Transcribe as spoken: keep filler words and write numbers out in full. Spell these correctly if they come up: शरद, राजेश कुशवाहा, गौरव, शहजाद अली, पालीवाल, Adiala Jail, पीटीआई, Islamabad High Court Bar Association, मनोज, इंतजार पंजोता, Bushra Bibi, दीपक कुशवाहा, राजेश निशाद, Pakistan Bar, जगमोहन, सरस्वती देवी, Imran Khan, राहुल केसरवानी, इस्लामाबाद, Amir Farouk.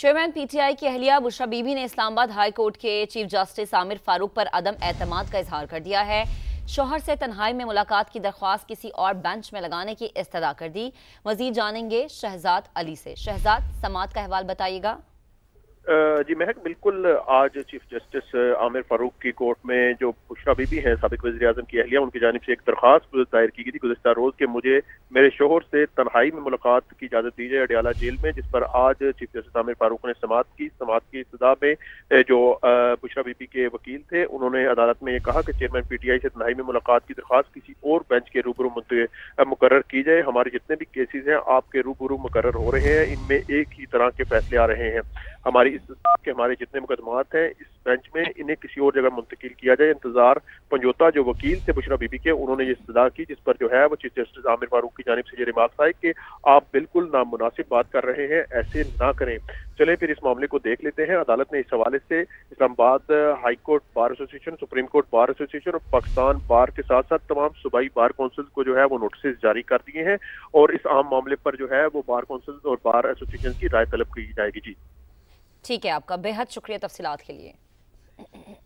Chairman पीटीआई की अहलिया बुशरा बीबी ने इस्लामाबाद high court के चीफ जस्टिस आमिर फारूक पर अदम एतमाद का इजहार कर दिया है। शोहर से तन्हाई में मुलाकात की दरख्वास्त किसी और बेंच में लगाने की इस्तदा कर दी। मजीद जानेंगे शहजाद अली से। शहजाद, समाअत का अहवाल बताइएगा। जी महक, बिल्कुल आज चीफ जस्टिस आमिर फारूक की कोर्ट में जो बुशरा बीबी हैं साबिक वज़ीर-ए-आज़म की अहलिया, उनकी जानिब से एक दरख्वास्त दायर की गई थी गुज़श्ता रोज़ के मुझे मेरे शोहर से तन्हाई में मुलाकात की इजाज़त दी जाए अडियाला जेल में, जिस पर आज चीफ जस्टिस आमिर फारूक ने समाअत की। समाअत की इब्तिदा में जो बुशरा बीबी के वकील थे उन्होंने अदालत में ये कहा कि चेयरमैन पी टी आई से तन्हाई में मुलाकात की दरख्वास्त किसी और बेंच के रूबरू मुकर्रर की जाए। हमारे जितने भी केसेज हैं आपके रूबरू मुकर्रर हो रहे हैं, इनमें एक ही तरह के फैसले आ रहे हैं। हमारी के हमारे जितने मुकदमात हैं इस बेंच में इन्हें किसी और जगह मुंतकिल किया जाए। इंतजार पंजोता जो वकील थे बुशरा बीबी के, उन्होंने ये इस्तदा की, जिस पर जो है वो चीफ जस्टिस आमिर फारूक की जानिब से ये रिमार्क आए कि आप बिल्कुल नामुनासिब बात कर रहे हैं, ऐसे ना करें। चले फिर इस मामले को देख लेते हैं। अदालत ने इस हवाले से इस्लामाबाद high court bar association, supreme court bar association और पाकिस्तान बार के साथ साथ तमाम सूबाई बार कौंसिल को जो है वो नोटिस जारी कर दिए हैं और इस आम मामले पर जो है वो बार कौंसिल और बार एसोसिएशन की राय तलब की जाएगी। जी ठीक है, आपका बेहद शुक्रिया तफसीलात के लिए।